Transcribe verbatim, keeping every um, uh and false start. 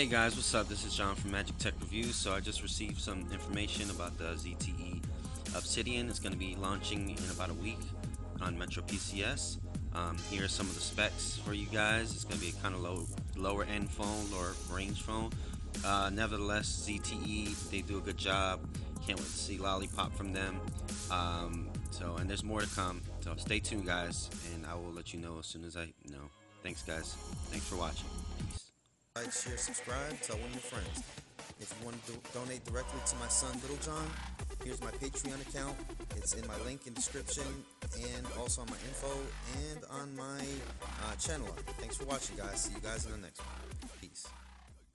Hey guys, what's up? This is John from Magic Tech Review. So I just received some information about the Z T E Obsidian. It's going to be launching in about a week on MetroPCS. Um, here are some of the specs for you guys. It's going to be a kind of low, lower end phone, lower range phone. Uh, nevertheless, Z T E, they do a good job. Can't wait to see Lollipop from them. Um, so, and there's more to come. So stay tuned, guys, and I will let you know as soon as I know. Thanks, guys. Thanks for watching. Peace. Like, share, subscribe, tell one of your friends. If you want to do donate directly to my son Little John, here's my Patreon account. It's in my link in description and also on my info and on my uh, channel. Thanks for watching, guys. See you guys in the next one. Peace.